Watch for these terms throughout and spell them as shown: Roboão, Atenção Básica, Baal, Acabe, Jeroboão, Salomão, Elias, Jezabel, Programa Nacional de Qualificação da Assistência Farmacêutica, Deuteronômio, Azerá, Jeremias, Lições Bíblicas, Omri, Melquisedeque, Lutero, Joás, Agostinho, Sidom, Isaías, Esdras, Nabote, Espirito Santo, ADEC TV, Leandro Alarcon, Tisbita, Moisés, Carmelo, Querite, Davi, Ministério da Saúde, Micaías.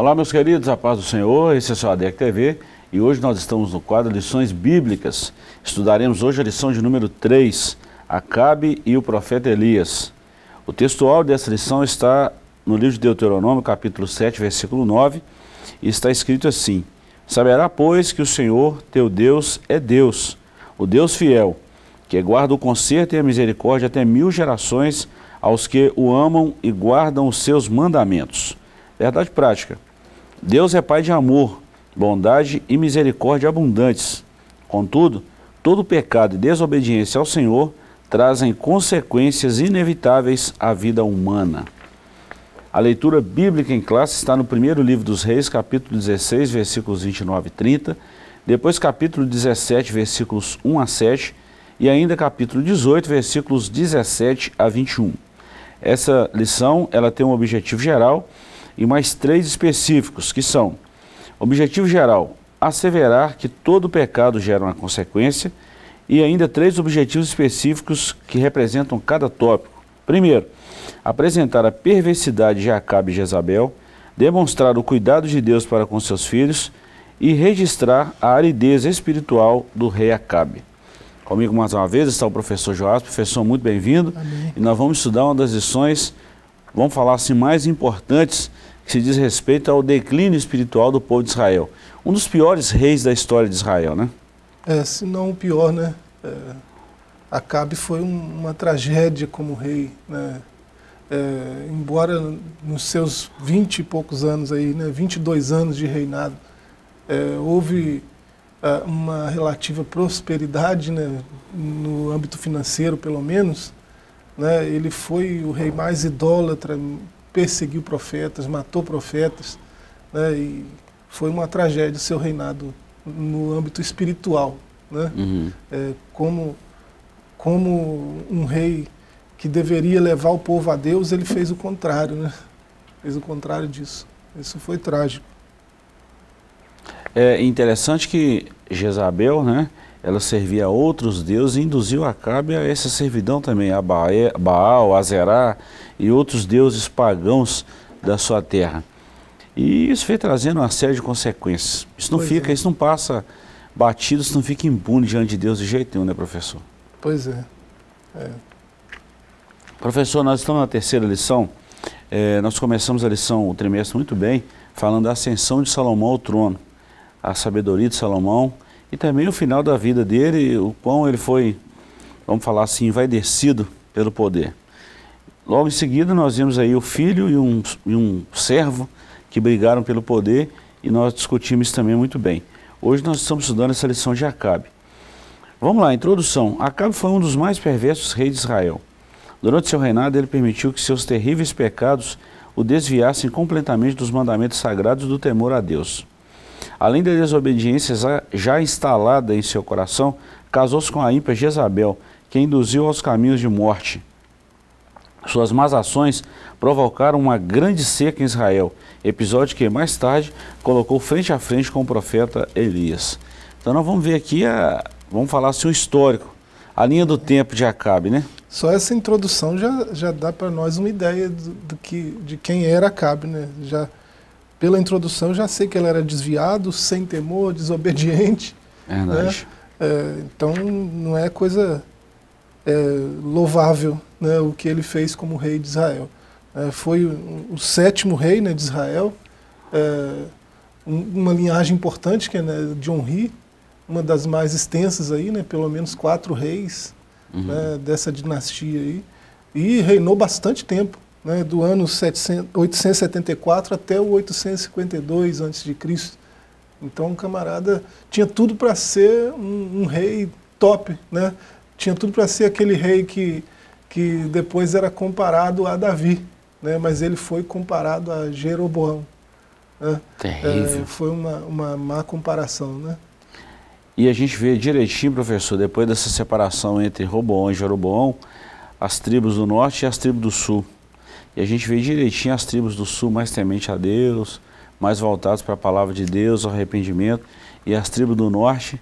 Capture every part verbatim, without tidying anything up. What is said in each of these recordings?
Olá, meus queridos, a paz do Senhor, esse é o ADEC T V e hoje nós estamos no quadro Lições Bíblicas. Estudaremos hoje a lição de número três, Acabe e o profeta Elias. O textual dessa lição está no livro de Deuteronômio, capítulo sete, versículo nove, e está escrito assim: Saberá, pois, que o Senhor, teu Deus, é Deus, o Deus fiel, que guarda o conserto e a misericórdia até mil gerações aos que o amam e guardam os seus mandamentos. Verdade prática. Deus é Pai de amor, bondade e misericórdia abundantes. Contudo, todo pecado e desobediência ao Senhor trazem consequências inevitáveis à vida humana. A leitura bíblica em classe está no primeiro livro dos Reis, capítulo dezesseis, versículos vinte e nove e trinta, depois capítulo dezessete, versículos um a sete, e ainda capítulo dezoito, versículos dezessete a vinte e um. Essa lição ela tem um objetivo geral e mais três específicos, que são: objetivo geral, asseverar que todo pecado gera uma consequência, e ainda três objetivos específicos que representam cada tópico. Primeiro, apresentar a perversidade de Acabe e Jezabel, demonstrar o cuidado de Deus para com seus filhos e registrar a aridez espiritual do rei Acabe. Comigo mais uma vez está o professor Joás. Professor, muito bem-vindo. E nós vamos estudar uma das lições, vamos falar assim, mais importantes, que se diz respeito ao declínio espiritual do povo de Israel. Um dos piores reis da história de Israel, né? É, se não o pior, né? É, Acabe foi um, uma tragédia como rei, né? É, embora nos seus vinte e poucos anos aí, né, vinte e dois anos de reinado, é, houve é, uma relativa prosperidade, né, no âmbito financeiro pelo menos, né, ele foi o rei mais idólatra, perseguiu profetas, matou profetas, né, e foi uma tragédia o seu reinado no âmbito espiritual, né? Uhum. É, como, como um rei que deveria levar o povo a Deus, ele fez o contrário, né? Fez o contrário disso. Isso foi trágico. É interessante que Jezabel, né, ela servia a outros deuses e induziu Acabe a essa servidão também, a Baal, a Azerá e outros deuses pagãos da sua terra. E isso foi trazendo uma série de consequências. Isso não pois fica, é. isso não passa batido, isso não fica impune diante de Deus de jeito nenhum, né, professor? Pois é. É. Professor, nós estamos na terceira lição. É, nós começamos a lição, o trimestre, muito bem, falando da ascensão de Salomão ao trono, a sabedoria de Salomão e também o final da vida dele, o quão ele foi, vamos falar assim, envaidecido pelo poder. Logo em seguida, nós vimos aí o filho e um, e um servo que brigaram pelo poder e nós discutimos isso também muito bem. Hoje nós estamos estudando essa lição de Acabe. Vamos lá, introdução. Acabe foi um dos mais perversos reis de Israel. Durante seu reinado, ele permitiu que seus terríveis pecados o desviassem completamente dos mandamentos sagrados do temor a Deus. Além da desobediência já instalada em seu coração, casou-se com a ímpia Jezabel, que a induziu aos caminhos de morte. Suas más ações provocaram uma grande seca em Israel, episódio que mais tarde colocou frente a frente com o profeta Elias. Então nós vamos ver aqui, a, vamos falar assim, o histórico, a linha do tempo de Acabe, né? Só essa introdução já, já dá para nós uma ideia do, do que, de quem era Acabe, né? Já, pela introdução já sei que ele era desviado, sem temor, desobediente. Verdade. Né? É, então não é coisa é, louvável, né, o que ele fez como rei de Israel. É, foi o, o sétimo rei, né, de Israel, é, um, uma linhagem importante, que é, né, de Omri, uma das mais extensas aí, né, pelo menos quatro reis, uhum, né, dessa dinastia aí, e reinou bastante tempo, né, do ano oitocentos e setenta e quatro até o oitocentos e cinquenta e dois antes de Cristo. Então o camarada tinha tudo para ser um, um rei top, né? Tinha tudo para ser aquele rei que, que depois era comparado a Davi, né, mas ele foi comparado a Jeroboão, né? Terrível. É, foi uma, uma má comparação, né? E a gente vê direitinho, professor, depois dessa separação entre Roboão e Jeroboão, as tribos do norte e as tribos do sul. E a gente vê direitinho as tribos do sul mais temente a Deus, mais voltados para a palavra de Deus, ao arrependimento. E as tribos do norte,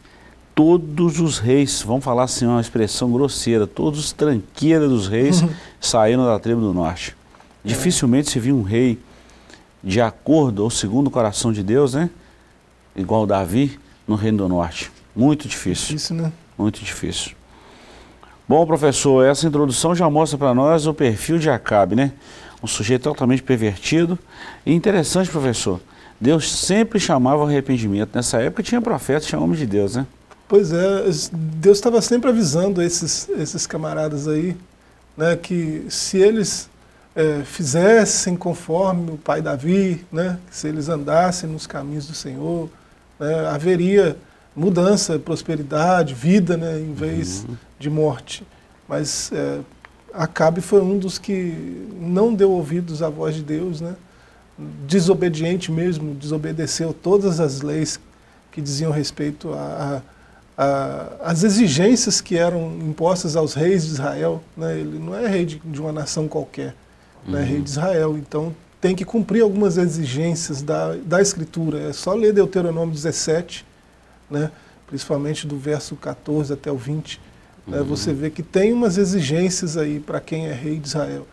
todos os reis, vamos falar assim, uma expressão grosseira, todos os tranqueiras dos reis saíram da tribo do norte. Dificilmente se viu um rei de acordo ou segundo o coração de Deus, né? Igual Davi no Reino do Norte. Muito difícil. Difícil, né? Muito difícil. Bom, professor, essa introdução já mostra para nós o perfil de Acabe, né? Um sujeito totalmente pervertido. E interessante, professor, Deus sempre chamava o arrependimento. Nessa época tinha profetas, tinha homens de Deus, né? Pois é, Deus estava sempre avisando esses, esses camaradas aí, né, que se eles é, fizessem conforme o pai Davi, né, se eles andassem nos caminhos do Senhor, né, haveria mudança, prosperidade, vida, né, em vez uhum. de morte. Mas é, Acabe foi um dos que não deu ouvidos à voz de Deus, né, desobediente mesmo, desobedeceu todas as leis que diziam respeito a... a as exigências que eram impostas aos reis de Israel, né? Ele não é rei de, de uma nação qualquer, né? Uhum. Rei de Israel, então tem que cumprir algumas exigências da, da Escritura. É só ler Deuteronômio dezessete, né? Principalmente do verso quatorze até o vinte, né? Uhum. Você vê que tem umas exigências aí para quem é rei de Israel,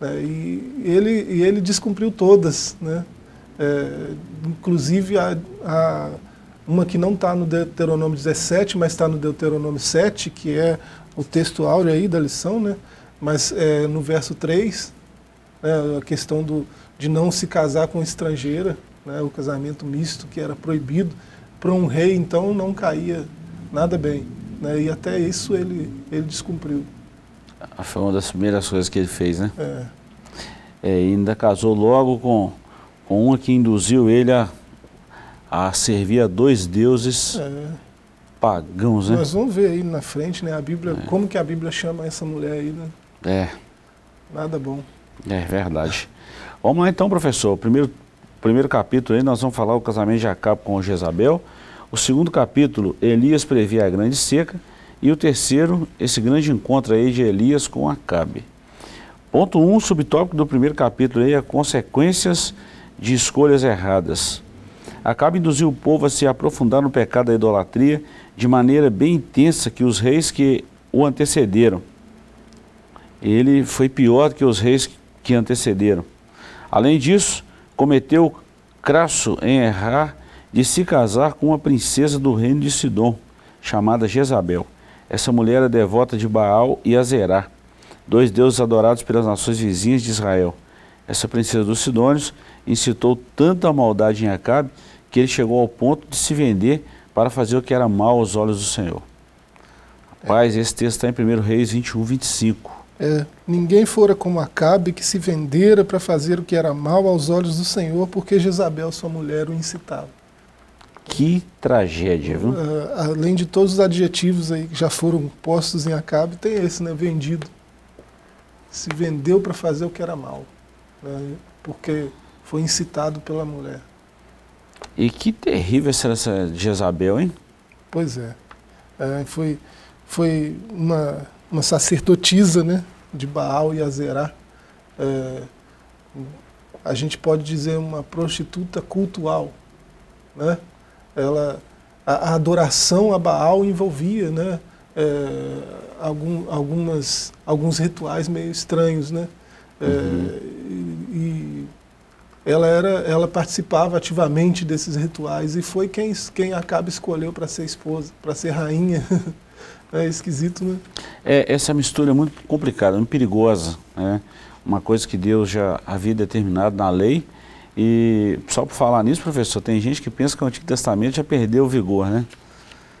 né? E, ele, e ele descumpriu todas, né? É, inclusive a... a uma que não está no Deuteronômio dezessete, mas está no Deuteronômio sete, que é o texto áureo aí da lição, né? Mas é, no verso três, né, a questão do, de não se casar com estrangeira, né, o casamento misto que era proibido, para um rei então não caía nada bem, né? E até isso ele, ele descumpriu. Foi uma das primeiras coisas que ele fez, né? É. É, ainda casou logo com, com uma que induziu ele a... a servir a dois deuses é. pagãos, né? Nós vamos ver aí na frente, né? A Bíblia, é. como que a Bíblia chama essa mulher aí, né? É. Nada bom. É verdade. Vamos lá então, professor. O primeiro, primeiro capítulo aí nós vamos falar o casamento de Acabe com Jezabel. O segundo capítulo, Elias prevê a grande seca. E o terceiro, esse grande encontro aí de Elias com Acabe. Ponto um, um, subtópico do primeiro capítulo aí é consequências de escolhas erradas. Acabe induziu o povo a se aprofundar no pecado da idolatria de maneira bem intensa que os reis que o antecederam. Ele foi pior que os reis que antecederam. Além disso, cometeu crasso em errar de se casar com uma princesa do reino de Sidom, chamada Jezabel. Essa mulher era devota de Baal e Azerá, dois deuses adorados pelas nações vizinhas de Israel. Essa princesa dos Sidônios incitou tanta maldade em Acabe que ele chegou ao ponto de se vender para fazer o que era mal aos olhos do Senhor. Rapaz, é. esse texto está em primeiro Reis vinte e um, vinte e cinco. É, ninguém fora como Acabe que se vendera para fazer o que era mal aos olhos do Senhor, porque Jezabel, sua mulher, o incitava. Que tragédia, viu? Uh, além de todos os adjetivos aí que já foram postos em Acabe, tem esse, né? Vendido. Se vendeu para fazer o que era mal. Né, porque foi incitado pela mulher. E que terrível essa, essa Jezabel, hein? Pois é, é foi, foi uma, uma sacerdotisa, né, de Baal e Azerá. É, a gente pode dizer uma prostituta cultual, né? Ela, a, a adoração a Baal envolvia, né, é, algum, algumas, alguns rituais meio estranhos, né? É, uhum. e, e ela, era, ela participava ativamente desses rituais e foi quem, quem Acabe escolheu para ser esposa, para ser rainha. É esquisito, né? É, essa mistura é muito complicada, muito perigosa, né? Uma coisa que Deus já havia determinado na lei. E só por falar nisso, professor, tem gente que pensa que o Antigo Testamento já perdeu o vigor, né?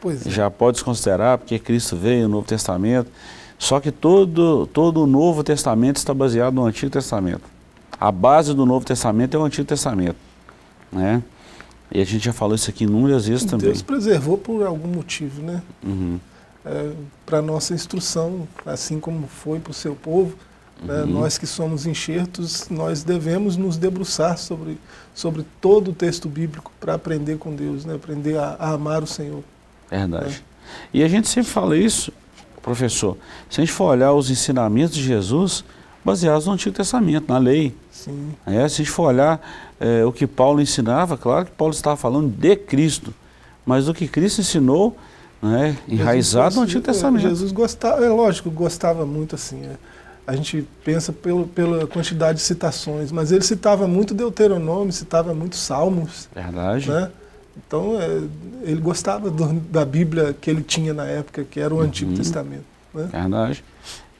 Pois é. Já pode desconsiderar porque Cristo veio no Novo Testamento. Só que todo, todo o Novo Testamento está baseado no Antigo Testamento. A base do Novo Testamento é o Antigo Testamento, né? E a gente já falou isso aqui inúmeras vezes Deus também. Deus preservou por algum motivo, né? Uhum. É, para a nossa instrução, assim como foi para o seu povo, uhum. né? Nós que somos enxertos, nós devemos nos debruçar sobre, sobre todo o texto bíblico para aprender com Deus, né? Aprender a, a amar o Senhor. Verdade. É. E a gente sempre fala isso, professor, se a gente for olhar os ensinamentos de Jesus, baseados no Antigo Testamento, na lei. Sim. É, se a gente for olhar é, o que Paulo ensinava, claro que Paulo estava falando de Cristo, mas o que Cristo ensinou, né, enraizado Jesus, no Antigo Testamento. É, Jesus gostava, é lógico, gostava muito assim, é, a gente pensa pelo, pela quantidade de citações, mas ele citava muito Deuteronômio, citava muito Salmos. Verdade. Né? Então, é, ele gostava do, da Bíblia que ele tinha na época, que era o Antigo uhum. Testamento. Né? Verdade.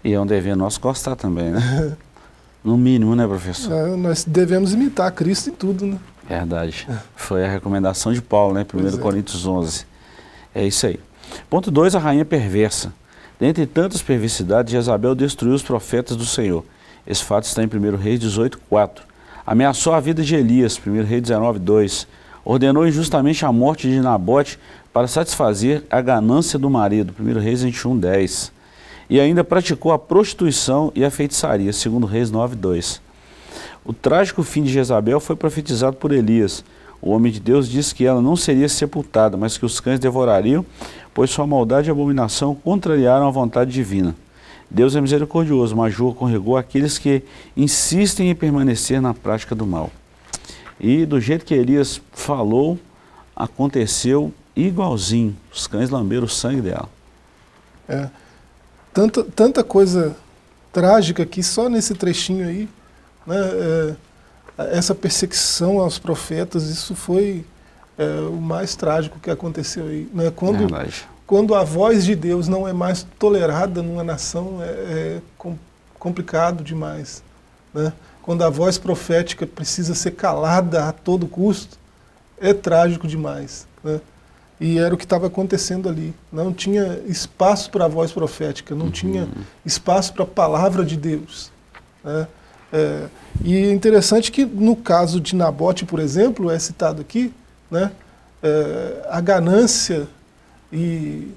E é um dever nosso gostar também, né? No mínimo, né, professor? É, nós devemos imitar Cristo em tudo, né? Verdade. Foi a recomendação de Paulo, né? primeiro Coríntios onze. É isso aí. Ponto dois, a rainha perversa. Dentre tantas perversidades, Jezabel destruiu os profetas do Senhor. Esse fato está em primeiro Reis dezoito, quatro. Ameaçou a vida de Elias, primeiro Reis dezenove, dois. Ordenou injustamente a morte de Nabote para satisfazer a ganância do marido, primeiro Reis vinte e um, dez. E ainda praticou a prostituição e a feitiçaria, segundo Reis nove, dois. O trágico fim de Jezabel foi profetizado por Elias. O homem de Deus disse que ela não seria sepultada, mas que os cães devorariam, pois sua maldade e abominação contrariaram a vontade divina. Deus é misericordioso, mas julga com rigor aqueles que insistem em permanecer na prática do mal. E do jeito que Elias falou, aconteceu igualzinho. Os cães lamberam o sangue dela. É, tanta, tanta coisa trágica que só nesse trechinho aí, né, é, essa perseguição aos profetas, isso foi é, o mais trágico que aconteceu aí. Né? Quando, quando a voz de Deus não é mais tolerada numa nação, é, é complicado demais. Né? Quando a voz profética precisa ser calada a todo custo, é trágico demais. Né? E era o que estava acontecendo ali. Não tinha espaço para a voz profética, não uhum. tinha espaço para a palavra de Deus. Né? É, e é interessante que no caso de Nabote, por exemplo, é citado aqui, né, é, a ganância e,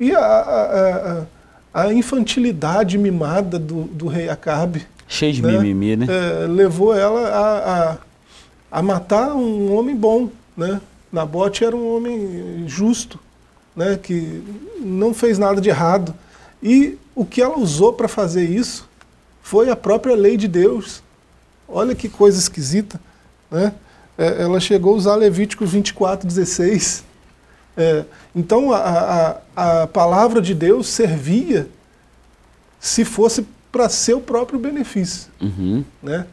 e a, a, a infantilidade mimada do, do rei Acabe. Cheio de né, mimimi, né? É, levou ela a, a, a matar um homem bom. Né? Nabote era um homem justo, né, que não fez nada de errado. E o que ela usou para fazer isso foi a própria lei de Deus. Olha que coisa esquisita. Né? É, ela chegou a usar Levíticos vinte e quatro, dezesseis. É, então a, a, a palavra de Deus servia se fosse para seu próprio benefício. Uhum. Né?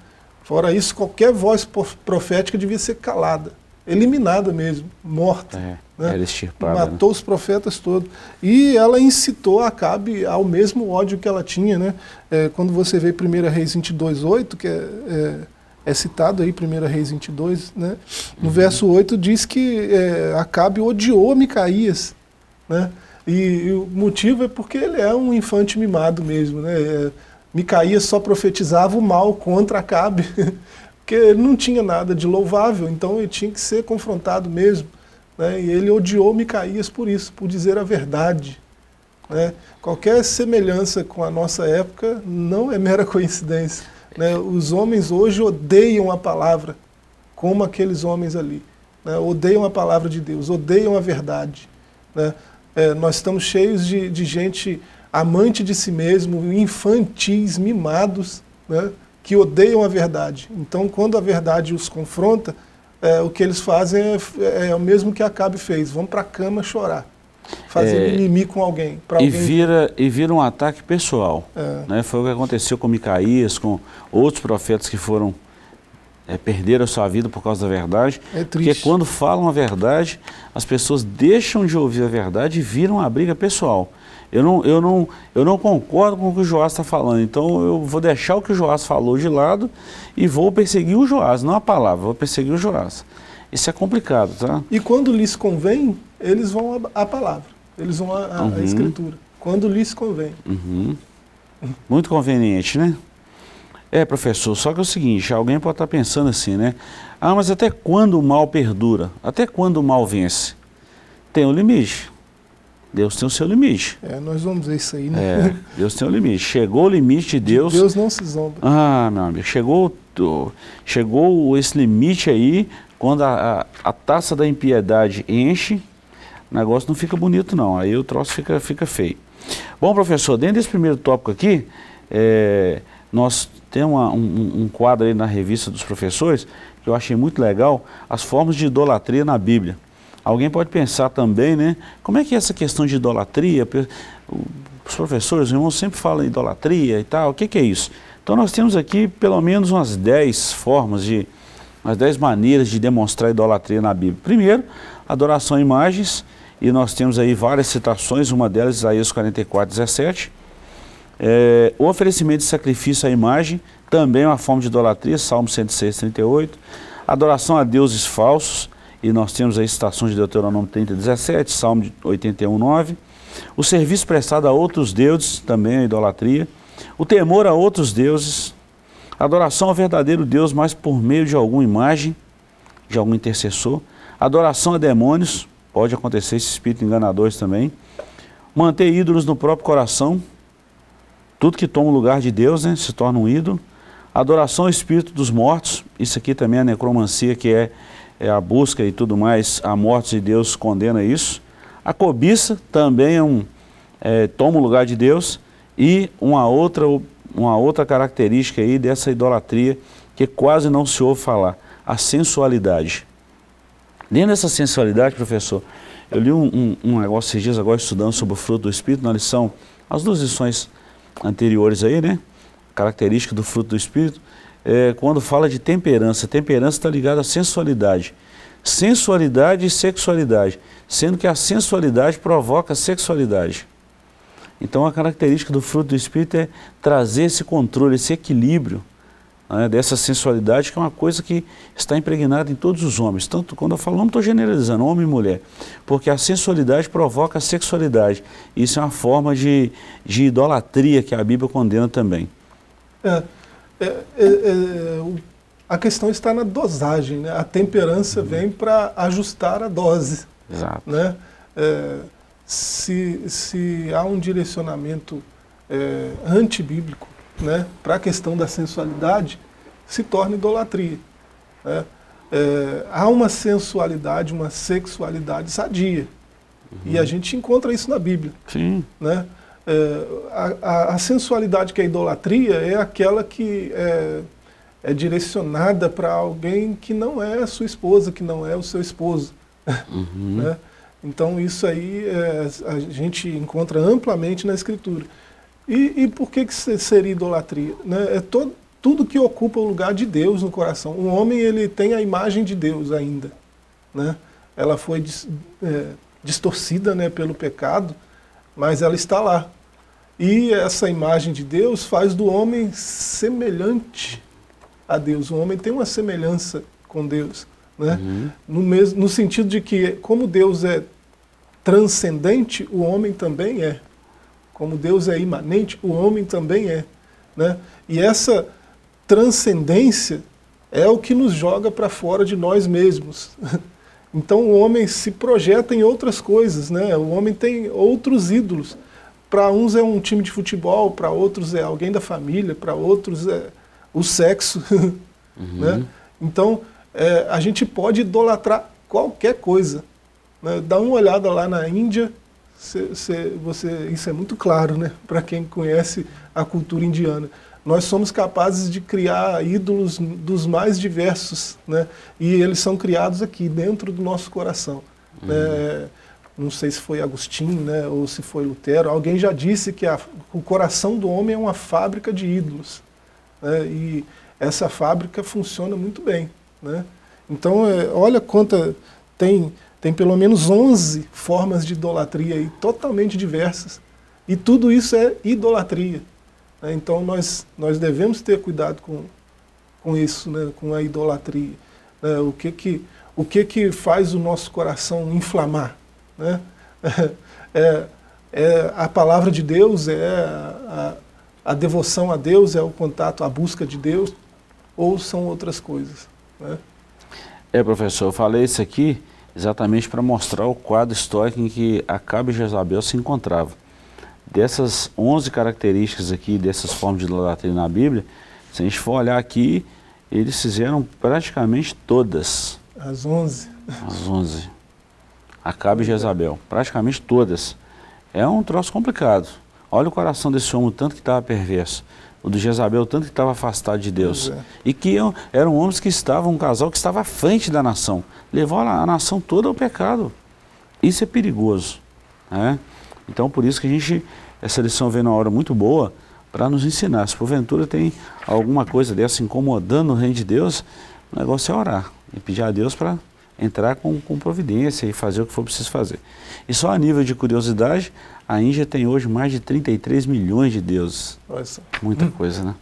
Fora isso, qualquer voz profética devia ser calada, eliminada mesmo, morta. É, né? Era extirpada. Matou, né, os profetas todos. E ela incitou Acabe ao mesmo ódio que ela tinha. Né? É, quando você vê primeiro Reis vinte e dois, oito, que é, é, é citado aí, primeiro Reis vinte e dois, né? No uhum. verso oito diz que é, Acabe odiou Micaías. Né? E, e o motivo é porque ele é um infante mimado mesmo. Né? É, Micaías só profetizava o mal contra Acabe. Porque ele não tinha nada de louvável, então ele tinha que ser confrontado mesmo. Né? E ele odiou Micaías por isso, por dizer a verdade. Né? Qualquer semelhança com a nossa época não é mera coincidência. Né? Os homens hoje odeiam a palavra, como aqueles homens ali. Né? Odeiam a palavra de Deus, odeiam a verdade. Né? É, nós estamos cheios de, de gente amante de si mesmo, infantis, mimados, né, que odeiam a verdade. Então, quando a verdade os confronta, é, o que eles fazem é, é o mesmo que Acabe fez. Vão para a cama chorar, fazer mimimi é, com alguém, pra alguém. E vira, e vira um ataque pessoal. É. Né? Foi o que aconteceu com Micaías, com outros profetas que foram é, perderam a sua vida por causa da verdade. É triste. Porque quando falam a verdade, as pessoas deixam de ouvir a verdade e viram uma briga pessoal. Eu não, eu, não, eu não concordo com o que o Joás está falando, então eu vou deixar o que o Joás falou de lado e vou perseguir o Joás, não a palavra, vou perseguir o Joás. Isso é complicado, tá? E quando lhes convém, eles vão à palavra, eles vão à, à uhum. escritura, quando lhes convém. Uhum. Muito conveniente, né? É, professor, só que é o seguinte, alguém pode estar pensando assim, né? Ah, mas até quando o mal perdura? Até quando o mal vence? Tem um limite. Deus tem o seu limite. É, nós vamos ver isso aí, né? É, Deus tem o limite. Chegou o limite de Deus. Deus não se zomba. Ah, meu amigo, chegou, chegou esse limite aí, quando a, a, a taça da impiedade enche, o negócio não fica bonito não, aí o troço fica, fica feio. Bom, professor, dentro desse primeiro tópico aqui, é, nós temos uma, um, um quadro aí na revista dos professores, que eu achei muito legal, as formas de idolatria na Bíblia. Alguém pode pensar também, né? Como é que é essa questão de idolatria? O os professores, os irmãos sempre falam em idolatria e tal, o que, que é isso? Então nós temos aqui pelo menos umas dez formas, de, umas dez maneiras de demonstrar idolatria na Bíblia. Primeiro, adoração a imagens, e nós temos aí várias citações, uma delas Isaías quarenta e quatro, dezessete. É, o oferecimento de sacrifício à imagem, também uma forma de idolatria, Salmo cento e seis, trinta e oito. Adoração a deuses falsos, e nós temos aí citações de Deuteronômio trinta, dezessete, Salmo oitenta e um, nove. O serviço prestado a outros deuses, também é idolatria. O temor a outros deuses. Adoração ao verdadeiro Deus, mas por meio de alguma imagem, de algum intercessor. Adoração a demônios, pode acontecer esse espírito enganador também. Manter ídolos no próprio coração, tudo que toma o lugar de Deus, né, se torna um ídolo. Adoração ao espírito dos mortos, isso aqui também é a necromancia, que é, é a busca e tudo mais, a morte de Deus condena isso. A cobiça também é um, é, toma o lugar de Deus. E uma outra, uma outra característica aí dessa idolatria que quase não se ouve falar, a sensualidade. Dentro dessa sensualidade, professor, eu li um, um, um negócio esses dias agora estudando sobre o fruto do Espírito, na lição, as duas lições anteriores aí, né? Característica do fruto do Espírito, é, quando fala de temperança. Temperança está ligada à sensualidade. Sensualidade e sexualidade, sendo que a sensualidade provoca a sexualidade. Então a característica do fruto do Espírito é trazer esse controle, esse equilíbrio, né, dessa sensualidade, que é uma coisa que está impregnada em todos os homens. Tanto quando eu falo, não estou generalizando, homem e mulher, porque a sensualidade provoca a sexualidade. Isso é uma forma de, de idolatria que a Bíblia condena também. É, é, é, é, a questão está na dosagem, né? A temperança vem para ajustar a dose. Exato. Né? É, se, se há um direcionamento é, antibíblico, né, para a questão da sensualidade, se torna idolatria, né? É, há uma sensualidade, uma sexualidade sadia. Uhum. E a gente encontra isso na Bíblia. Sim. Né? É, a, a, a sensualidade que é idolatria é aquela que é, é direcionada para alguém que não é a sua esposa, que não é o seu esposo. Uhum. Né? Então isso aí é, a gente encontra amplamente na Escritura. E, e por que, que seria idolatria? Né? É todo, tudo que ocupa o lugar de Deus no coração. O homem, ele tem a imagem de Deus ainda, né? Ela foi dis, é, distorcida, né, pelo pecado, mas ela está lá. E essa imagem de Deus faz do homem semelhante a Deus. O homem tem uma semelhança com Deus, né? Uhum. No mesmo, no sentido de que, como Deus é transcendente, o homem também é. Como Deus é imanente, o homem também é, né? E essa transcendência é o que nos joga para fora de nós mesmos. Então o homem se projeta em outras coisas, né? O homem tem outros ídolos. Para uns é um time de futebol, para outros é alguém da família, para outros é o sexo. Uhum. Né? Então é, a gente pode idolatrar qualquer coisa, né? Dá uma olhada lá na Índia. Cê, cê, você, isso é muito claro, né, para quem conhece a cultura indiana. Nós somos capazes de criar ídolos dos mais diversos, né, e eles são criados aqui, dentro do nosso coração. Uhum. Né? Não sei se foi Agostinho, né, ou se foi Lutero, alguém já disse que a, o coração do homem é uma fábrica de ídolos. Né? E essa fábrica funciona muito bem. Né? Então, é, olha quanta tem... Tem pelo menos onze formas de idolatria aí, totalmente diversas. E tudo isso é idolatria. Né? Então nós, nós devemos ter cuidado com, com isso, né? Com a idolatria. Né? O, que que, o que que faz o nosso coração inflamar? Né? É, é a palavra de Deus, é a, a devoção a Deus, é o contato, a busca de Deus, ou são outras coisas? Né? É, professor, eu falei isso aqui exatamente para mostrar o quadro histórico em que Acabe e Jezabel se encontravam. Dessas onze características aqui, dessas formas de idolatria na Bíblia, se a gente for olhar aqui, eles fizeram praticamente todas. As onze? As onze. Acabe e Jezabel, praticamente todas. É um troço complicado. Olha o coração desse homem, o tanto que estava perverso. O de Jezabel, o tanto que estava afastado de Deus. É. E que eram homens que estavam, um casal que estava à frente da nação. Levou a nação toda ao pecado. Isso é perigoso. Né? Então, por isso que a gente essa lição vem numa hora muito boa para nos ensinar. Se porventura tem alguma coisa dessa incomodando o reino de Deus, o negócio é orar e pedir a Deus para entrar com, com providência e fazer o que for preciso fazer. E só a nível de curiosidade, a Índia tem hoje mais de trinta e três milhões de deuses. Nossa. Muita hum. coisa, né?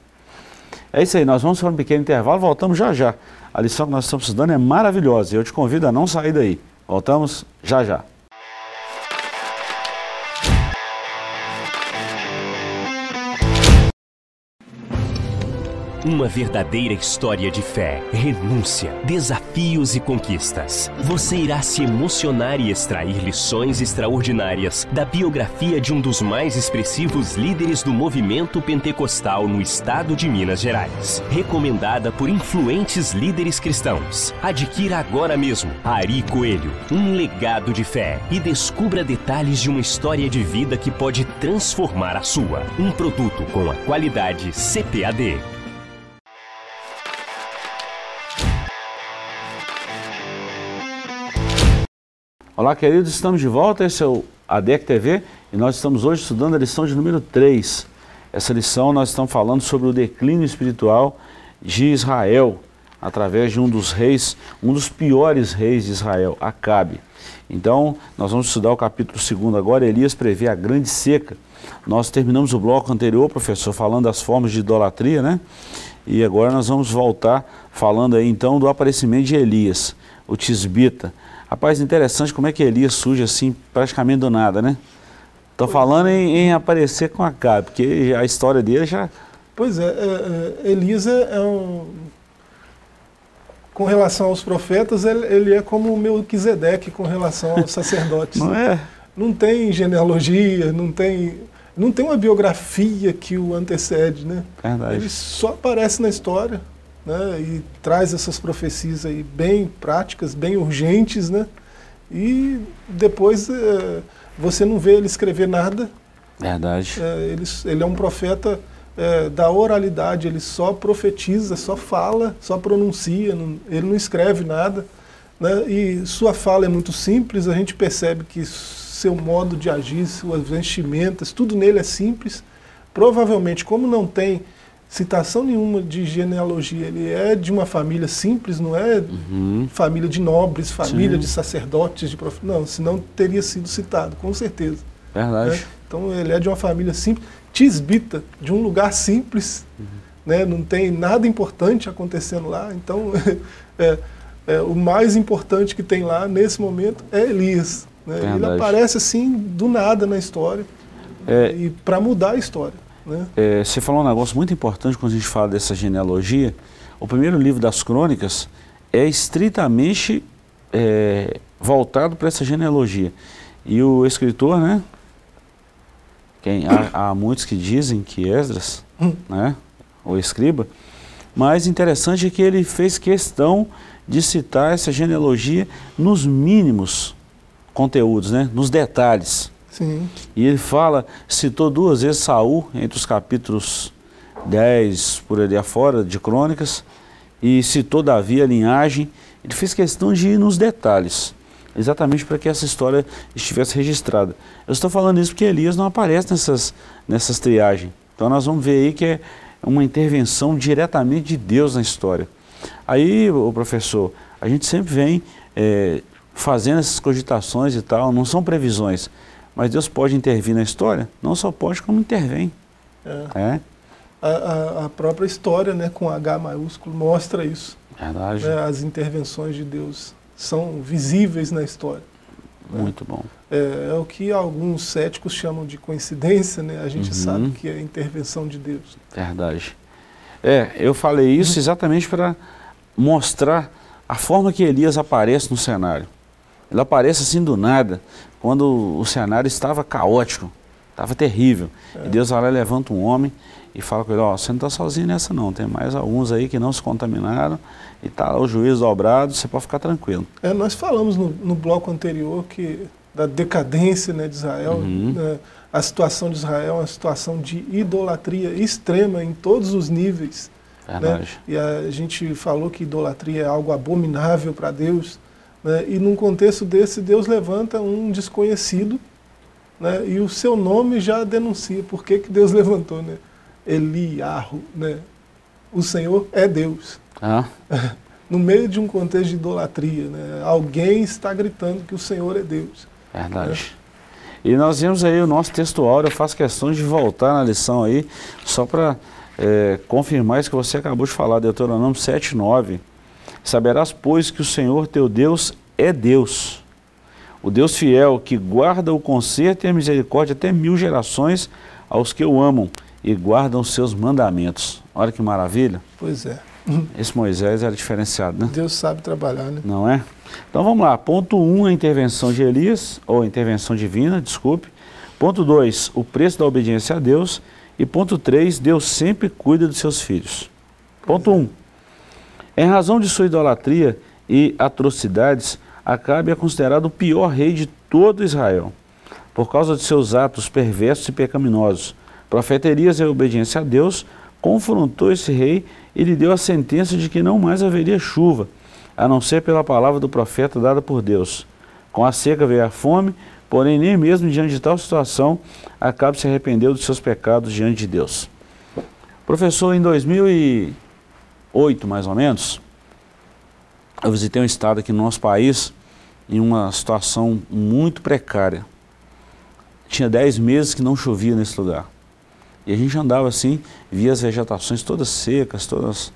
É isso aí, nós vamos para um pequeno intervalo, voltamos já já. A lição que nós estamos dando é maravilhosa e eu te convido a não sair daí. Voltamos já já. Uma verdadeira história de fé, renúncia, desafios e conquistas. Você irá se emocionar e extrair lições extraordinárias da biografia de um dos mais expressivos líderes do movimento pentecostal no estado de Minas Gerais. Recomendada por influentes líderes cristãos. Adquira agora mesmo Ari Coelho, um legado de fé, e descubra detalhes de uma história de vida que pode transformar a sua. Um produto com a qualidade C P A D. Olá, queridos, estamos de volta, esse é o ADEC T V e nós estamos hoje estudando a lição de número três. Essa lição nós estamos falando sobre o declínio espiritual de Israel, através de um dos reis, um dos piores reis de Israel, Acabe. Então, nós vamos estudar o capítulo dois agora, Elias prevê a grande seca. Nós terminamos o bloco anterior, professor, falando das formas de idolatria, né? E agora nós vamos voltar falando aí então do aparecimento de Elias, o Tisbita. Rapaz, interessante como é que Elias surge assim, praticamente do nada, né? Estou falando em, em aparecer com Acabe, porque a história dele já... Pois é, é, é Elias é um... Com relação aos profetas, ele, ele é como o Melquisedeque com relação aos sacerdotes. Não é? Não tem genealogia, não tem, não tem uma biografia que o antecede, né? Verdade. Ele só aparece na história. Né, e traz essas profecias aí bem práticas, bem urgentes, né? E depois é, você não vê ele escrever nada. Verdade. É, ele, ele é um profeta é, da oralidade, ele só profetiza, só fala, só pronuncia, não, ele não escreve nada. Né, e sua fala é muito simples, a gente percebe que seu modo de agir, suas vestimentas, tudo nele é simples. Provavelmente, como não tem citação nenhuma de genealogia, ele é de uma família simples, não é uhum. família de nobres, família Sim. de sacerdotes, de prof... não, senão teria sido citado, com certeza. Verdade. Né? Então ele é de uma família simples, tisbita, de um lugar simples, uhum. né? Não tem nada importante acontecendo lá, então é, é, o mais importante que tem lá nesse momento é Elias. Né? Ele aparece assim do nada na história, é... e para mudar a história. É, você falou um negócio muito importante quando a gente fala dessa genealogia. O primeiro livro das crônicas é estritamente é, voltado para essa genealogia. E o escritor, né? Quem, há, há muitos que dizem que Esdras, né? O escriba. Mas interessante é que ele fez questão de citar essa genealogia nos mínimos conteúdos, né? Nos detalhes. Sim. E ele fala, citou duas vezes Saul, entre os capítulos dez, por ali afora, de Crônicas, e citou Davi, a linhagem. Ele fez questão de ir nos detalhes, exatamente para que essa história estivesse registrada. Eu estou falando isso porque Elias não aparece nessas, nessas triagens. Então nós vamos ver aí que é uma intervenção diretamente de Deus na história. Aí, o professor, a gente sempre vem é, fazendo essas cogitações e tal, não são previsões. Mas Deus pode intervir na história? Não só pode, como intervém. É. É. A, a, a própria história, né, com H maiúsculo, mostra isso. Verdade. É, as intervenções de Deus são visíveis na história. Muito né? bom. É, é o que alguns céticos chamam de coincidência, né? A gente uhum. sabe que é a intervenção de Deus. Verdade. É, eu falei isso exatamente para mostrar a forma que Elias aparece no cenário. Ele aparece assim do nada, quando o cenário estava caótico, estava terrível. É. E Deus vai lá, levanta um homem e fala com ele, ó, você não está sozinho nessa não, tem mais alguns aí que não se contaminaram e está lá o juízo dobrado, você pode ficar tranquilo. É, nós falamos no, no bloco anterior que, da decadência, né, de Israel, uhum. né, a situação de Israel é uma situação de idolatria extrema em todos os níveis. Né? E a gente falou que idolatria é algo abominável para Deus. Né? E num contexto desse, Deus levanta um desconhecido né? E o seu nome já denuncia por que que Deus levantou, né? Eliarro, né? O Senhor é Deus. Ah. No meio de um contexto de idolatria, né? Alguém está gritando que o Senhor é Deus. Verdade. Né? E nós vimos aí o nosso texto áureo, eu faço questão de voltar na lição aí, só para é, confirmar isso que você acabou de falar, Deuteronômio sete, nove. Saberás, pois, que o Senhor teu Deus é Deus, o Deus fiel, que guarda o conserto e a misericórdia até mil gerações aos que o amam e guardam os seus mandamentos. Olha que maravilha. Pois é. Esse Moisés era diferenciado, né? Deus sabe trabalhar, né? Não é? Então vamos lá. Ponto um, um, a intervenção de Elias, ou intervenção divina, desculpe. Ponto dois, o preço da obediência a Deus. E ponto três, Deus sempre cuida dos seus filhos. Ponto um. Um, em razão de sua idolatria e atrocidades, Acabe é considerado o pior rei de todo Israel, por causa de seus atos perversos e pecaminosos. Profeta Elias, em obediência a Deus, confrontou esse rei e lhe deu a sentença de que não mais haveria chuva, a não ser pela palavra do profeta dada por Deus. Com a seca veio a fome, porém nem mesmo diante de tal situação, Acabe se arrependeu dos seus pecados diante de Deus. Professor, em dois mil e oito, mais ou menos, eu visitei um estado aqui no nosso país, em uma situação muito precária. Tinha dez meses que não chovia nesse lugar. E a gente andava assim, via as vegetações todas secas, todas,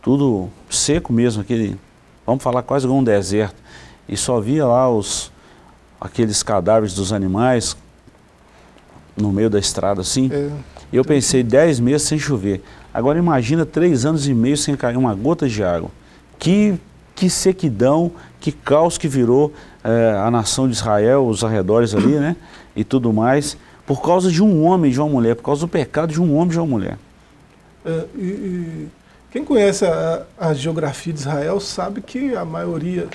tudo seco mesmo, aquele, vamos falar, quase igual um deserto. E só via lá os, aqueles cadáveres dos animais no meio da estrada assim. É. E eu pensei, dez meses sem chover. Agora imagina três anos e meio sem cair uma gota de água. Que, que sequidão, que caos que virou é, a nação de Israel, os arredores ali, né? E tudo mais. Por causa de um homem e de uma mulher, por causa do pecado de um homem e de uma mulher. É, e, e quem conhece a, a geografia de Israel sabe que a maioria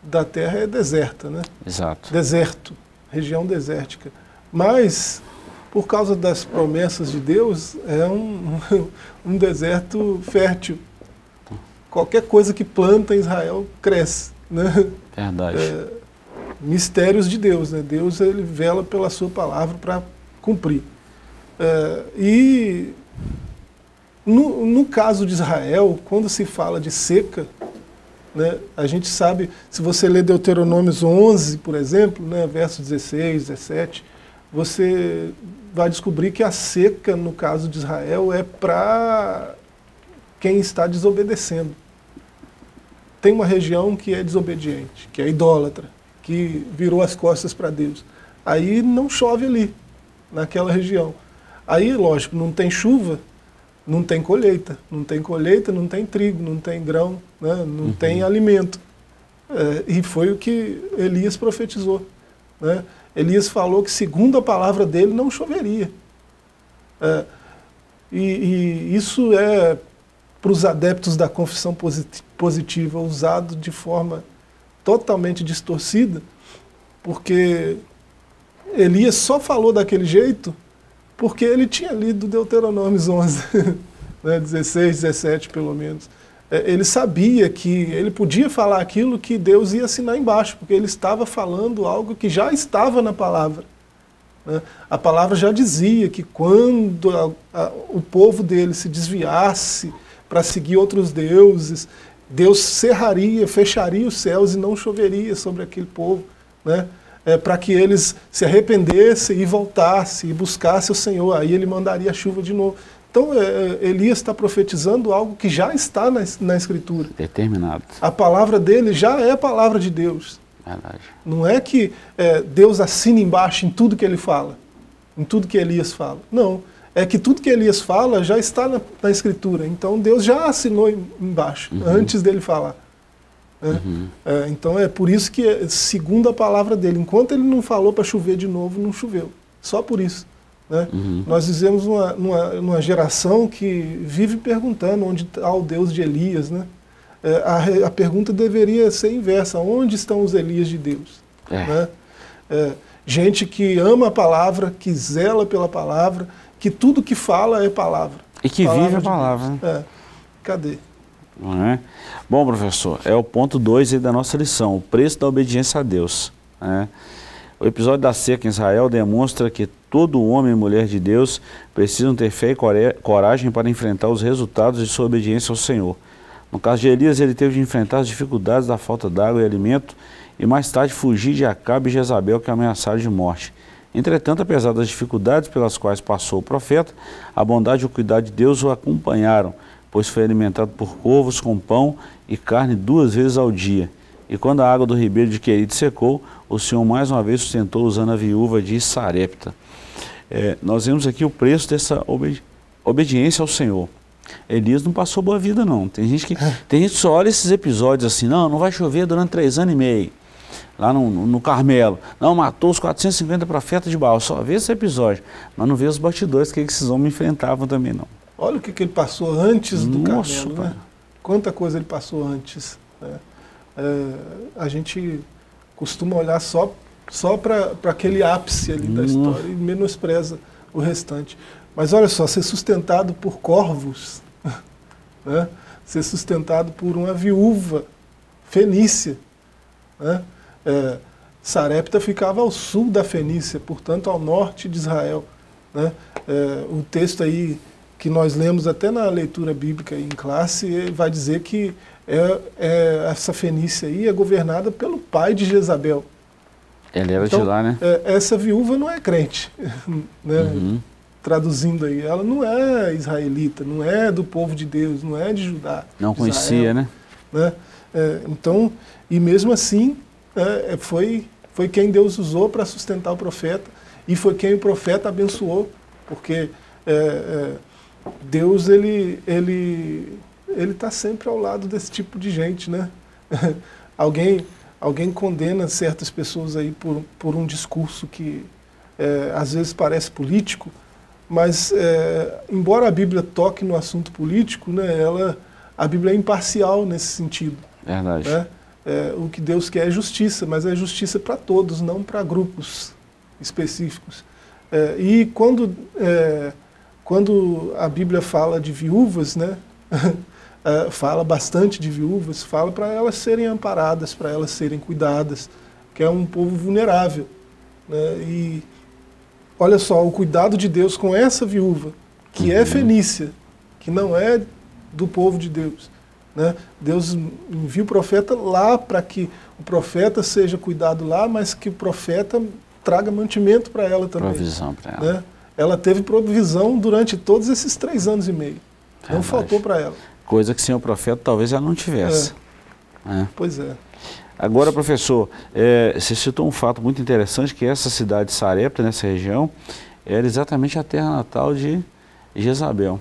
da terra é deserta, né? Exato. Deserto, região desértica. Mas, por causa das promessas de Deus, é um, um deserto fértil. Qualquer coisa que planta em Israel cresce, né? Verdade. É, mistérios de Deus, né? Deus, ele vela pela sua palavra para cumprir. É, e no, no caso de Israel, quando se fala de seca, né, a gente sabe, se você ler Deuteronômio onze, por exemplo, né, versos dezesseis, dezessete, você vai descobrir que a seca, no caso de Israel, é para quem está desobedecendo. Tem uma região que é desobediente, que é idólatra, que virou as costas para Deus. Aí não chove ali, naquela região. Aí, lógico, não tem chuva, não tem colheita. Não tem colheita, não tem trigo, não tem grão, né? Não uhum. tem alimento. É, e foi o que Elias profetizou, né? Elias falou que, segundo a palavra dele, não choveria. É, e, e isso é, para os adeptos da confissão posit- positiva, usado de forma totalmente distorcida, porque Elias só falou daquele jeito porque ele tinha lido Deuteronômio onze, né, dezesseis, dezessete pelo menos. É, ele sabia que ele podia falar aquilo que Deus ia assinar embaixo, porque ele estava falando algo que já estava na palavra, né? A palavra já dizia que quando a, a, o povo dele se desviasse para seguir outros deuses, Deus cerraria, fecharia os céus e não choveria sobre aquele povo, né? É, para que eles se arrependessem e voltassem e buscassem o Senhor, aí ele mandaria a chuva de novo. Então é, Elias está profetizando algo que já está na, na Escritura. Determinado. A palavra dele já é a palavra de Deus. Verdade. Não é que é, Deus assina embaixo em tudo que ele fala, em tudo que Elias fala. Não, é que tudo que Elias fala já está na, na Escritura. Então Deus já assinou embaixo, uhum. antes dele falar, né? Uhum. É, então é por isso que, segundo a palavra dele, enquanto ele não falou para chover de novo, não choveu. Só por isso, né? Uhum. Nós vivemos uma, uma, uma geração que vive perguntando onde está o Deus de Elias, né? É, a, a pergunta deveria ser inversa. Onde estão os Elias de Deus? É. Né? É, gente que ama a palavra, que zela pela palavra, que tudo que fala é palavra. E que palavra vive a palavra. De é. Cadê? Não é? Bom, professor, é o ponto dois da nossa lição, o preço da obediência a Deus. É. O episódio da seca em Israel demonstra que todo homem e mulher de Deus precisam ter fé e coragem para enfrentar os resultados de sua obediência ao Senhor. No caso de Elias, ele teve de enfrentar as dificuldades da falta d'água e alimento e mais tarde fugir de Acabe e Jezabel, que ameaçaram de morte. Entretanto, apesar das dificuldades pelas quais passou o profeta, a bondade e o cuidado de Deus o acompanharam, pois foi alimentado por corvos com pão e carne duas vezes ao dia. E quando a água do ribeiro de Querite secou, o Senhor mais uma vez sustentou usando a viúva de Sarepta. É, nós vemos aqui o preço dessa obedi obediência ao Senhor. Elias não passou boa vida não. Tem gente, que, tem gente que só olha esses episódios assim, não, não vai chover durante três anos e meio, lá no, no Carmelo. Não, matou os quatrocentos e cinquenta profetas de Baal, só vê esse episódio, mas não vê os batidores que esses homens enfrentavam também não. Olha o que, que ele passou antes do Nossa, Carmelo, né? Quanta coisa ele passou antes, né? É, a gente costuma olhar só, só para aquele ápice ali da história e menospreza o restante. Mas olha só, ser sustentado por corvos, né? Ser sustentado por uma viúva fenícia, né? É, Sarepta ficava ao sul da Fenícia, portanto ao norte de Israel, né? É, o texto aí que nós lemos até na leitura bíblica em classe vai dizer que É, é, essa Fenícia aí é governada pelo pai de Jezabel. Ele era então, de lá, né? É, essa viúva não é crente, né? Uhum. Traduzindo aí, ela não é israelita, não é do povo de Deus, não é de Judá. Não de conhecia, Israel, né? né? É, então, e mesmo assim, é, foi, foi quem Deus usou para sustentar o profeta e foi quem o profeta abençoou, porque é, é, Deus, ele... ele Ele está sempre ao lado desse tipo de gente, né? alguém, alguém condena certas pessoas aí por, por um discurso que é, às vezes parece político, mas é, embora a Bíblia toque no assunto político, né, ela, a Bíblia é imparcial nesse sentido. Verdade. Né? É, o que Deus quer é justiça, mas é justiça para todos, não para grupos específicos. É, e quando, é, quando a Bíblia fala de viúvas, né? Uh, fala bastante de viúvas, fala para elas serem amparadas, para elas serem cuidadas, que é um povo vulnerável, né? E olha só, o cuidado de Deus com essa viúva, que é fenícia, que não é do povo de Deus, né? Deus envia o profeta lá para que o profeta seja cuidado lá, mas que o profeta traga mantimento para ela também. Provisão para ela. Né? Ela teve provisão durante todos esses três anos e meio. Não é, faltou para ela. Coisa que sem o profeta talvez ela não tivesse. É. É. Pois é. Agora, professor, é, você citou um fato muito interessante, que essa cidade de Sarepta, nessa região, era exatamente a terra natal de Jezabel.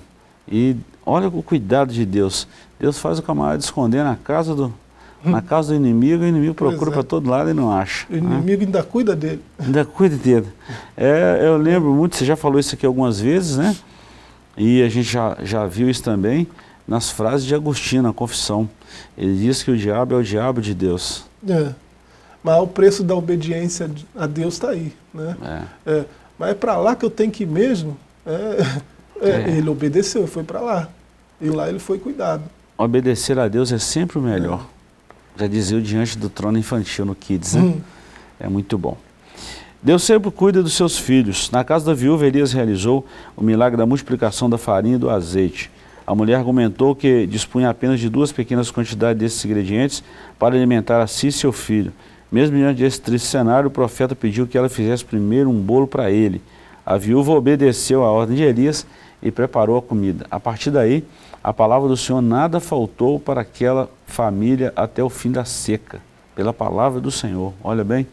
E olha o cuidado de Deus. Deus faz o camarada esconder na casa do, na casa do inimigo, e o inimigo procura é. para todo lado e não acha. O inimigo é. ainda cuida dele. Ainda cuida dele. É, eu lembro muito, você já falou isso aqui algumas vezes, né? E a gente já, já viu isso também nas frases de Agostinho, na Confissão. Ele diz que o diabo é o diabo de Deus. É. Mas o preço da obediência a Deus está aí, né? É. É. Mas é para lá que eu tenho que ir mesmo? É. É. É. Ele obedeceu, foi para lá. E lá ele foi cuidado. Obedecer a Deus é sempre o melhor. É. Já dizia o Diante do Trono Infantil no Kids, né? Hum. É muito bom. Deus sempre cuida dos seus filhos. Na casa da viúva, Elias realizou o milagre da multiplicação da farinha e do azeite. A mulher argumentou que dispunha apenas de duas pequenas quantidades desses ingredientes para alimentar a si e seu filho. Mesmo diante desse triste cenário, o profeta pediu que ela fizesse primeiro um bolo para ele. A viúva obedeceu à ordem de Elias e preparou a comida. A partir daí, a palavra do Senhor, nada faltou para aquela família até o fim da seca. Pela palavra do Senhor, olha bem.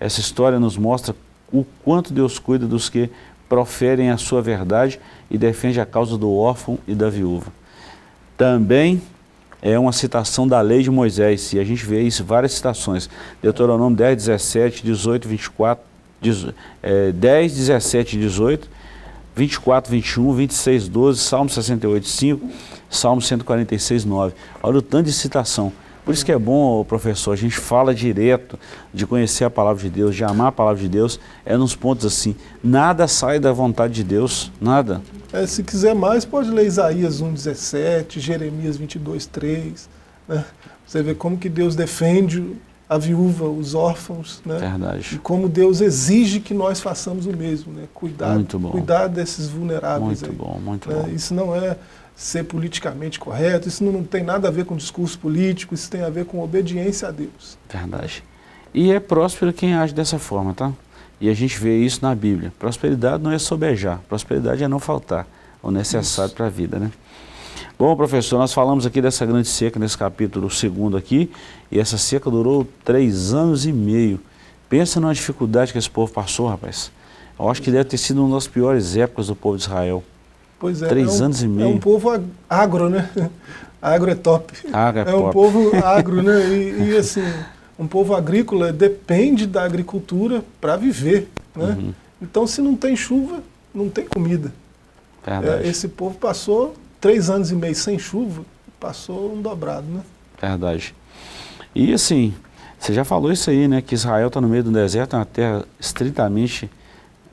Essa história nos mostra o quanto Deus cuida dos que proferem a sua verdade e defende a causa do órfão e da viúva. Também é uma citação da lei de Moisés, e a gente vê isso, várias citações. Deuteronômio dez, dezessete, dezoito, vinte e quatro, dez, dezessete, dezoito, vinte e quatro, vinte e um, vinte e seis, doze, Salmo sessenta e oito, cinco, Salmo cento e quarenta e seis, nove. Olha o tanto de citação. Por isso que é bom, professor, a gente fala direto de conhecer a palavra de Deus, de amar a palavra de Deus, é nos pontos assim, nada sai da vontade de Deus, nada. É, se quiser mais, pode ler Isaías um, dezessete, Jeremias vinte e dois, três, né? Você vê como que Deus defende a viúva, os órfãos, né? Verdade. E como Deus exige que nós façamos o mesmo, né? Cuidar, muito bom. Cuidar desses vulneráveis. Muito aí, bom, muito né? bom. Isso não é ser politicamente correto, isso não tem nada a ver com discurso político, isso tem a ver com obediência a Deus. Verdade. E é próspero quem age dessa forma, tá? E a gente vê isso na Bíblia. Prosperidade não é sobejar, prosperidade é não faltar o necessário para a vida, né? Bom, professor, nós falamos aqui dessa grande seca, nesse capítulo segundo aqui, e essa seca durou três anos e meio. Pensa na dificuldade que esse povo passou, rapaz. Eu acho que deve ter sido uma das piores épocas do povo de Israel. Pois é. Três é um, anos e meio. É um povo agro, né? Agro é top. Agro é, é um top. Povo agro, né? E, e assim, um povo agrícola depende da agricultura para viver, né? Uhum. Então, se não tem chuva, não tem comida. É, esse povo passou... Três anos e meio sem chuva, passou um dobrado, né? Verdade. E assim, você já falou isso aí, né? Que Israel está no meio do deserto, é uma terra estritamente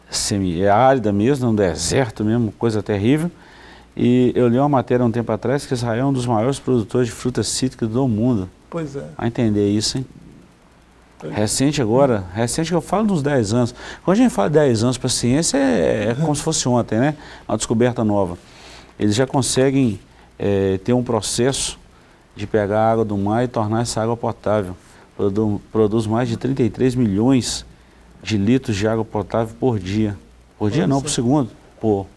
semiárida mesmo, um deserto mesmo, coisa terrível. E eu li uma matéria há um tempo atrás que Israel é um dos maiores produtores de frutas cítricas do mundo. Pois é. A entender isso, hein? Recente agora, recente que eu falo dos dez anos. Quando a gente fala de dez anos para a ciência, é, é como se fosse ontem, né? Uma descoberta nova. Eles já conseguem é, ter um processo de pegar a água do mar e tornar essa água potável. Produ- produz mais de trinta e três milhões de litros de água potável por dia. Por dia Nossa. não, por segundo, por,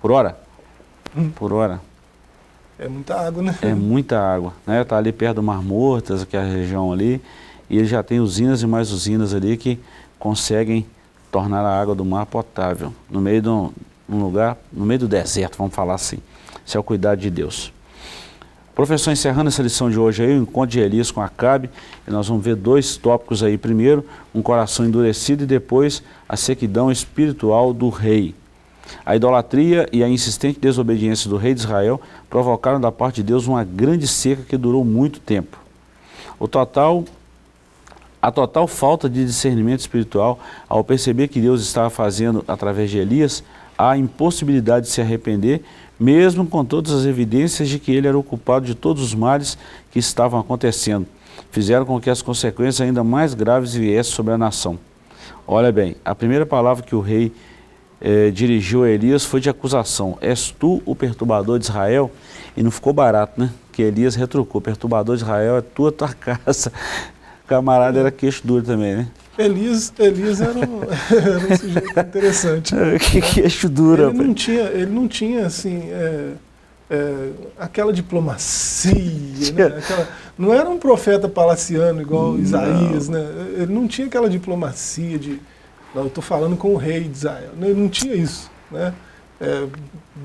por hora. Hum. Por hora. É muita água, né? É muita água. Né? Tá ali perto do Mar Morto, que é a região ali, e eles já tem usinas e mais usinas ali que conseguem tornar a água do mar potável. No meio de um... um lugar no meio do deserto, vamos falar assim. Isso é o cuidado de Deus. Professor, encerrando essa lição de hoje aí, o encontro de Elias com Acabe, e nós vamos ver dois tópicos aí. Primeiro, um coração endurecido e depois a sequidão espiritual do rei. A idolatria e a insistente desobediência do rei de Israel provocaram da parte de Deus uma grande seca que durou muito tempo. O total... A total falta de discernimento espiritual, ao perceber que Deus estava fazendo através de Elias, a impossibilidade de se arrepender, mesmo com todas as evidências de que ele era o culpado de todos os males que estavam acontecendo, fizeram com que as consequências ainda mais graves viessem sobre a nação. Olha bem, a primeira palavra que o rei eh, dirigiu a Elias foi de acusação. És tu o perturbador de Israel? E não ficou barato, né? Que Elias retrucou, perturbador de Israel é tua, tua casa. Camarada era queixo duro também, né? Elias, Elias era, um, era um sujeito interessante. Que queixo duro, ele não tinha, ele não tinha, assim, é, é, aquela diplomacia, né? Aquela, não era um profeta palaciano igual não. Isaías, né? Ele não tinha aquela diplomacia de, não, eu estou falando com o rei de Israel. Ele não tinha isso, né? É,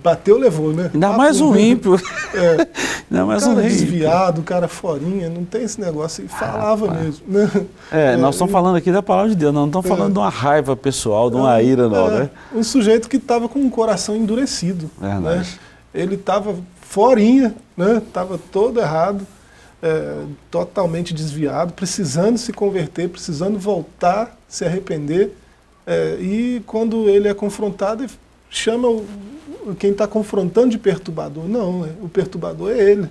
bateu, levou, né? Ainda ah, mais um ímpio. É, Ainda mais cara um rei. Desviado, cara forinha, não tem esse negócio. E falava ah, mesmo, né? É, é nós estamos é, falando aqui da palavra de Deus, nós não estamos é, falando de uma raiva pessoal, de uma é, ira, não, é, né? Um sujeito que estava com o coração endurecido. Né? Ele estava forinha, né? Estava todo errado, é, totalmente desviado, precisando se converter, precisando voltar, se arrepender. É, e quando ele é confrontado, ele chama o, quem está confrontando de perturbador. Não, o perturbador é ele.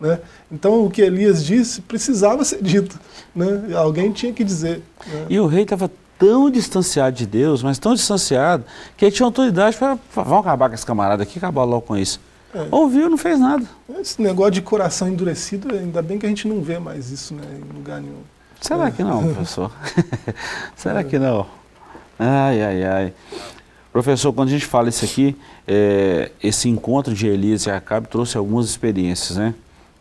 Né? Então, o que Elias disse precisava ser dito. Né? Alguém tinha que dizer. Né? E o rei estava tão distanciado de Deus, mas tão distanciado, que ele tinha autoridade para... Vamos acabar com esse camarada aqui, acabar logo com isso. É. Ouviu, não fez nada. Esse negócio de coração endurecido, ainda bem que a gente não vê mais isso, né, em lugar nenhum. Será é. que não, professor? Será é. que não? Ai, ai, ai. Professor, quando a gente fala isso aqui, é, esse encontro de Elias e Acabe trouxe algumas experiências, né?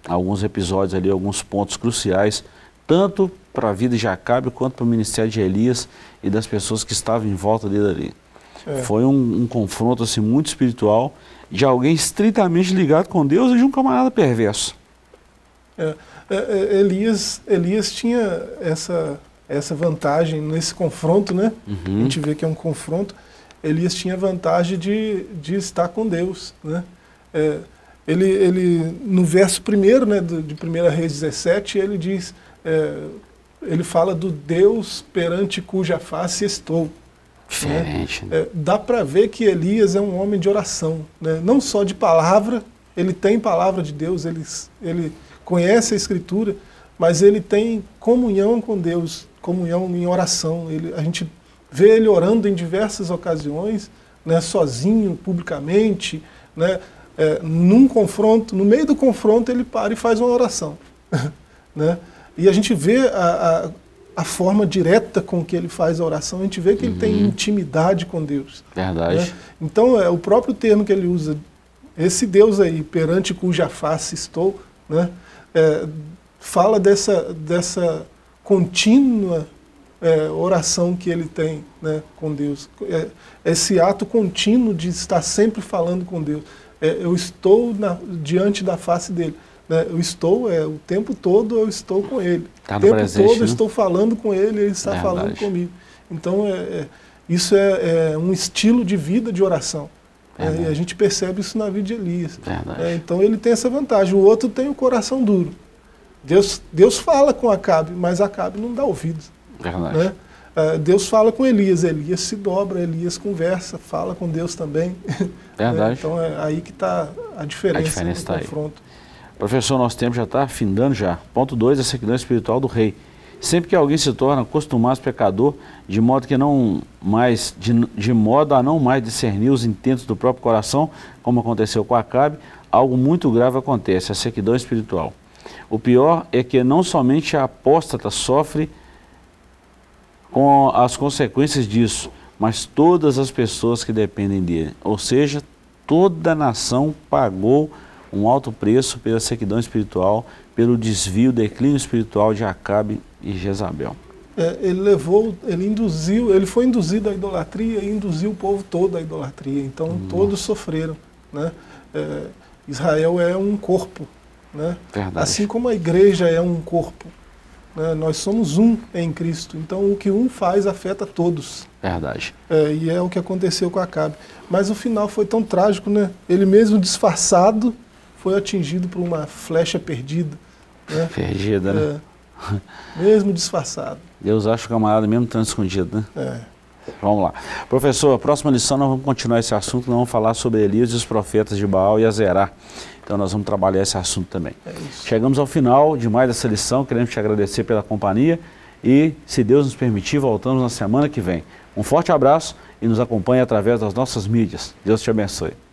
Alguns episódios ali, alguns pontos cruciais, tanto para a vida de Acabe quanto para o ministério de Elias e das pessoas que estavam em volta dele ali. É. Foi um, um confronto assim, muito espiritual de alguém estritamente ligado com Deus e de um camarada perverso. É, é, é, Elias, Elias tinha essa, essa vantagem nesse confronto, né? Uhum. A gente vê que é um confronto. Elias tinha vantagem de, de estar com Deus. Né? É, ele, ele, no verso primeiro, né, do, de primeira Reis dezessete, ele diz, é, ele fala do Deus perante cuja face estou. Diferente. Né? É, dá para ver que Elias é um homem de oração. Né? Não só de palavra, ele tem palavra de Deus, ele, ele conhece a Escritura, mas ele tem comunhão com Deus, comunhão em oração. Ele, a gente vê ele orando em diversas ocasiões, né, sozinho, publicamente, né, é, num confronto, no meio do confronto ele para e faz uma oração. Né? E a gente vê a, a, a forma direta com que ele faz a oração, a gente vê que uhum. ele tem intimidade com Deus. Verdade. Né? Então, é, o próprio termo que ele usa, esse Deus aí, perante cuja face estou, né, é, fala dessa, dessa contínua é, oração que ele tem, né, com Deus. É, esse ato contínuo de estar sempre falando com Deus. É, eu estou na, diante da face dele. Eu estou, é, o tempo todo eu estou com ele. Tá o tempo presente, todo eu né? estou falando com ele, ele está é falando comigo. Então, é, é, isso é, é um estilo de vida de oração. É, e a gente percebe isso na vida de Elias. É, então, ele tem essa vantagem. O outro tem o coração duro. Deus, Deus fala com Acabe, mas Acabe não dá ouvidos. Né? É, Deus fala com Elias, Elias se dobra, Elias conversa, fala com Deus também. Verdade. É, então, é aí que está a diferença, a diferença tá no confronto. Aí. Professor, nosso tempo já está findando já. Ponto dois, a sequidão espiritual do rei. Sempre que alguém se torna acostumado pecador, de modo, que não mais, de, de modo a não mais discernir os intentos do próprio coração, como aconteceu com Acabe, algo muito grave acontece, a sequidão espiritual. O pior é que não somente a apóstata sofre com as consequências disso, mas todas as pessoas que dependem dele. Ou seja, toda a nação pagou um alto preço pela sequidão espiritual, pelo desvio, declínio espiritual de Acabe e Jezabel. É, ele levou, ele induziu, ele foi induzido à idolatria e induziu o povo todo à idolatria. Então, hum. todos sofreram, né? É, Israel é um corpo, né? Verdade. Assim como a igreja é um corpo, né? Nós somos um em Cristo. Então, o que um faz afeta todos. Verdade. É, e é o que aconteceu com Acabe. Mas o final foi tão trágico, né? Ele mesmo disfarçado foi atingido por uma flecha perdida. Né? Perdida, né? É, mesmo disfarçado. Deus acha o camarada mesmo tanto escondido, né? É. Vamos lá. Professor, a próxima lição nós vamos continuar esse assunto, nós vamos falar sobre Elias e os profetas de Baal e Azerá. Então nós vamos trabalhar esse assunto também. É isso. Chegamos ao final de mais dessa lição, queremos te agradecer pela companhia e, se Deus nos permitir, voltamos na semana que vem. Um forte abraço e nos acompanhe através das nossas mídias. Deus te abençoe.